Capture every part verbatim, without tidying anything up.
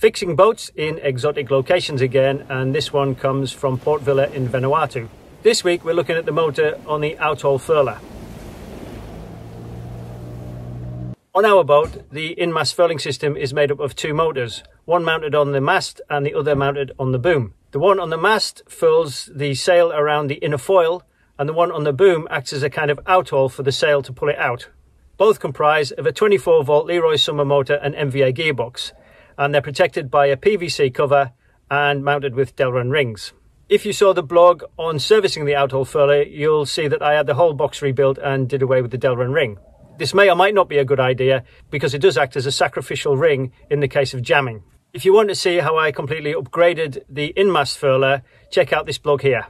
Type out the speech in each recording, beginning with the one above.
Fixing boats in exotic locations again, and this one comes from Port Villa in Vanuatu. This week we're looking at the motor on the outhaul furler. On our boat, the in-mast furling system is made up of two motors, one mounted on the mast and the other mounted on the boom. The one on the mast furls the sail around the inner foil, and the one on the boom acts as a kind of outhaul for the sail to pull it out. Both comprise of a twenty-four volt Leroy Somer motor and M V A gearbox, and they're protected by a P V C cover and mounted with Delrin rings. If you saw the blog on servicing the outhaul furler, you'll see that I had the whole box rebuilt and did away with the Delrin ring. This may or might not be a good idea because it does act as a sacrificial ring in the case of jamming. If you want to see how I completely upgraded the in-mast furler, check out this blog here.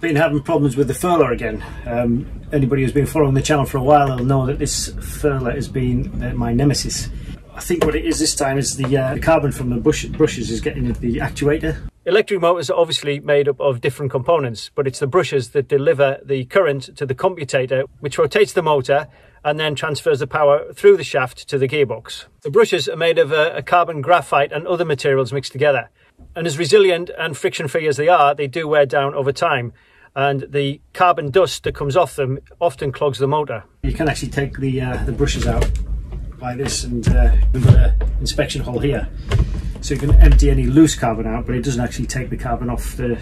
Been having problems with the furler again. Um, anybody who's been following the channel for a while will know that this furler has been my nemesis. I think what it is this time is the, uh, the carbon from the bush brushes is getting into the actuator. Electric motors are obviously made up of different components, but it's the brushes that deliver the current to the commutator, which rotates the motor and then transfers the power through the shaft to the gearbox. The brushes are made of a, a carbon graphite and other materials mixed together. And as resilient and friction-free as they are, they do wear down over time. And the carbon dust that comes off them often clogs the motor. You can actually take the, uh, the brushes out by this, and uh, we've got an inspection hole here. So you can empty any loose carbon out, but it doesn't actually take the carbon off the,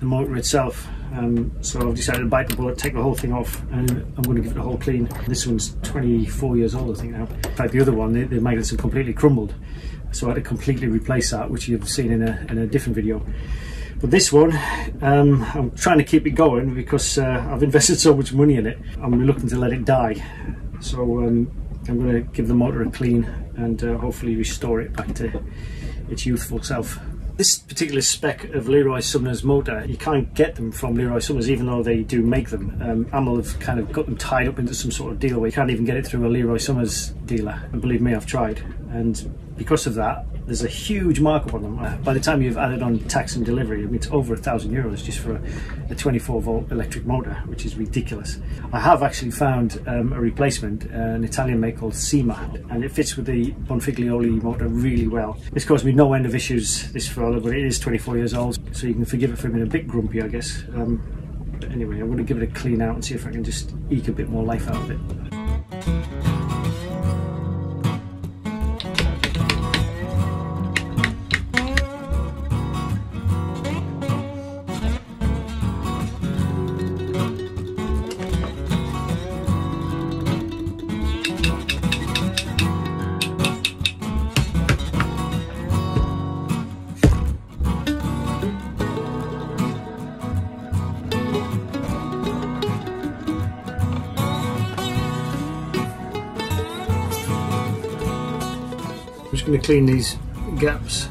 the motor itself. Um, so I've decided to bite the bullet, take the whole thing off, and I'm going to give it a whole clean. This one's twenty-four years old, I think now. In fact, the other one, the, the magnets have completely crumbled. So I had to completely replace that, which you've seen in a, in a different video. But this one, um, I'm trying to keep it going because uh, I've invested so much money in it. I'm reluctant to let it die. So um, I'm going to give the motor a clean and uh, hopefully restore it back to its youthful self. This particular spec of Leroy Somer's motor, you can't get them from Leroy Somer's, even though they do make them. Um, Amel have kind of got them tied up into some sort of deal where you can't even get it through a Leroy Somer's dealer. And believe me, I've tried. And because of that, there's a huge markup on them. By the time you've added on tax and delivery, I mean, it's over a thousand euros just for a twenty-four volt electric motor, which is ridiculous. I have actually found um, a replacement, uh, an Italian make called C M A T, and it fits with the Bonfiglioli motor really well. It's caused me no end of issues, this for but it is twenty-four years old, so you can forgive it for being a bit grumpy, I guess. Um, but anyway, I'm going to give it a clean out and see if I can just eke a bit more life out of it. I'm just going to clean these gaps.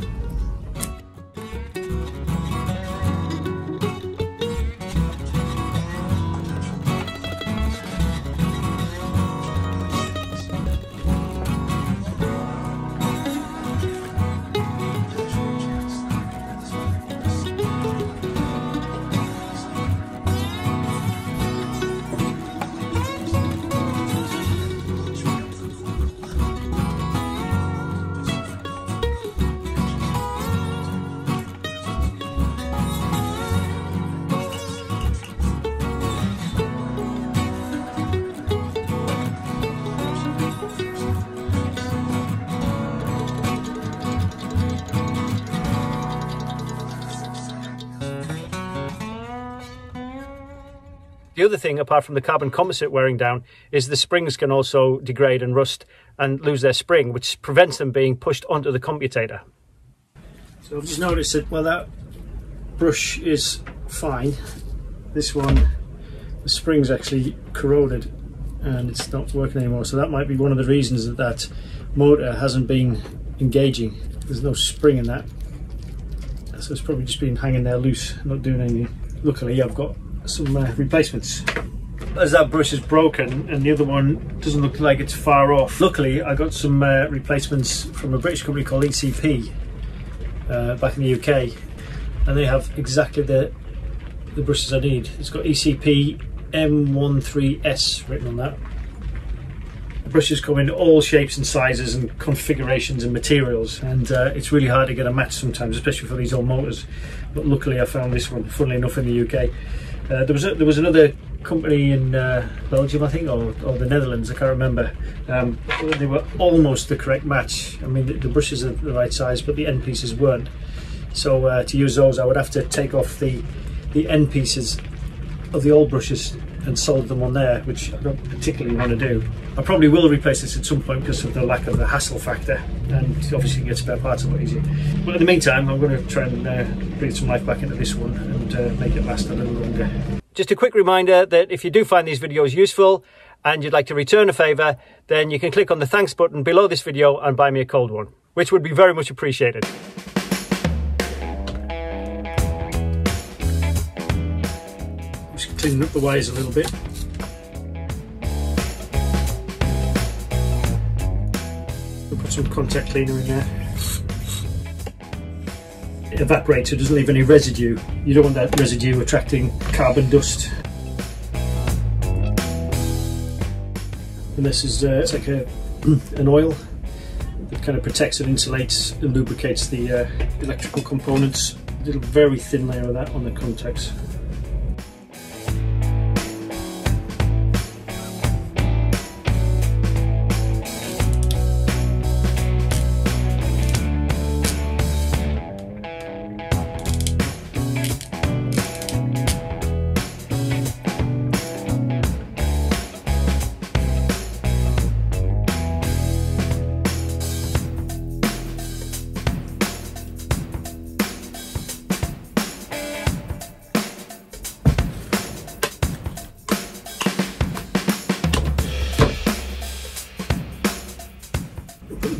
The other thing, apart from the carbon composite wearing down, is the springs can also degrade and rust and lose their spring, which prevents them being pushed onto the commutator. So I've just noticed that while that brush is fine, this one, the spring's actually corroded and it's not working anymore. So that might be one of the reasons that that motor hasn't been engaging. There's no spring in that. So it's probably just been hanging there loose, not doing anything. Luckily, I've got some uh, replacements. As that brush is broken and the other one doesn't look like it's far off, luckily I got some uh, replacements from a British company called E C P uh, back in the U K, and they have exactly the, the brushes I need. It's got E C P M one three S written on that. The brushes come in all shapes and sizes and configurations and materials, and uh, it's really hard to get a match sometimes, especially for these old motors, but luckily I found this one, funnily enough, in the U K. Uh, there was a, there was another company in uh, Belgium, I think, or, or the Netherlands, I can't remember. Um, they were almost the correct match. I mean, the, the brushes are the right size, but the end pieces weren't. So uh, to use those, I would have to take off the, the end pieces of the old brushes and solder them on there, which I don't particularly want to do. I probably will replace this at some point because of the lack of the hassle factor, and obviously you can get spare parts a lot easier. But in the meantime, I'm going to try and uh, breathe some life back into this one and uh, make it last a little longer. Just a quick reminder that if you do find these videos useful and you'd like to return a favour, then you can click on the thanks button below this video and buy me a cold one, which would be very much appreciated. Cleaning up the wires a little bit. We'll put some contact cleaner in there. It evaporates, so it doesn't leave any residue. You don't want that residue attracting carbon dust. And this is uh, it's like a, an oil that kind of protects and insulates and lubricates the uh, electrical components. A little very thin layer of that on the contacts.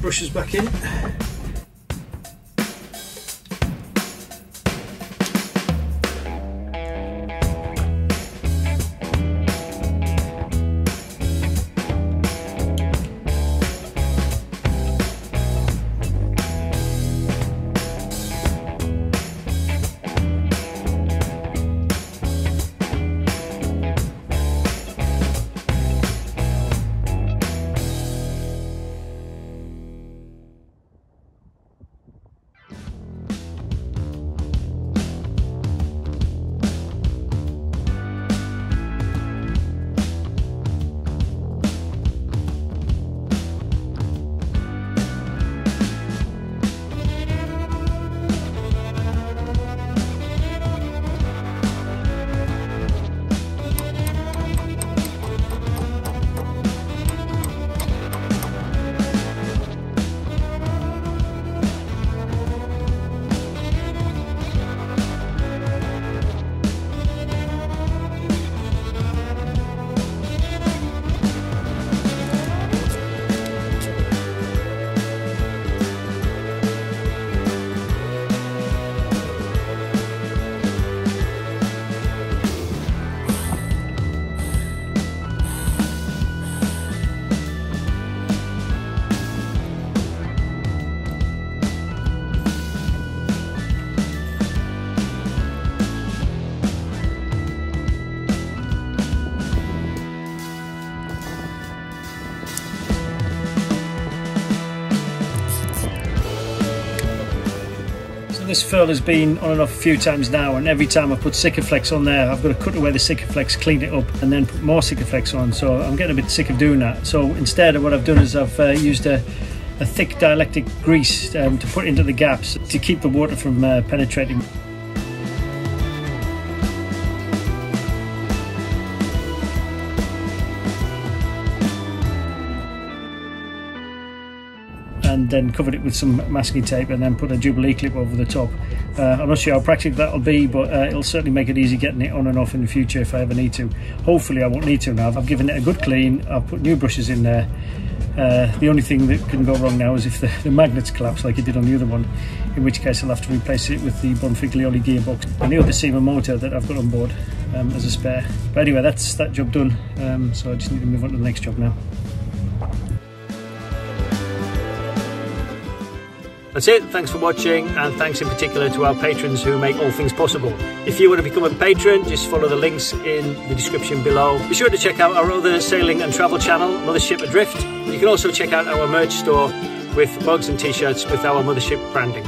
Brushes back in. This furl has been on and off a few times now, and every time I put Sikaflex on there, I've got to cut away the Sikaflex, clean it up, and then put more Sikaflex on, so I'm getting a bit sick of doing that. So instead of what I've done is I've uh, used a, a thick dielectric grease um, to put into the gaps to keep the water from uh, penetrating. And then covered it with some masking tape and then put a Jubilee clip over the top. Uh, I'm not sure how practical that'll be, but uh, it'll certainly make it easy getting it on and off in the future if I ever need to. Hopefully I won't need to now. I've given it a good clean, I've put new brushes in there. Uh, the only thing that can go wrong now is if the, the magnets collapse like it did on the other one, in which case I'll have to replace it with the Bonfiglioli gearbox and the other C M A T motor that I've got on board um, as a spare. But anyway, that's that job done, um, so I just need to move on to the next job now. That's it, thanks for watching, and thanks in particular to our patrons who make all things possible. If you want to become a patron, just follow the links in the description below. Be sure to check out our other sailing and travel channel, Mothership Adrift. You can also check out our merch store with mugs and t-shirts with our Mothership branding.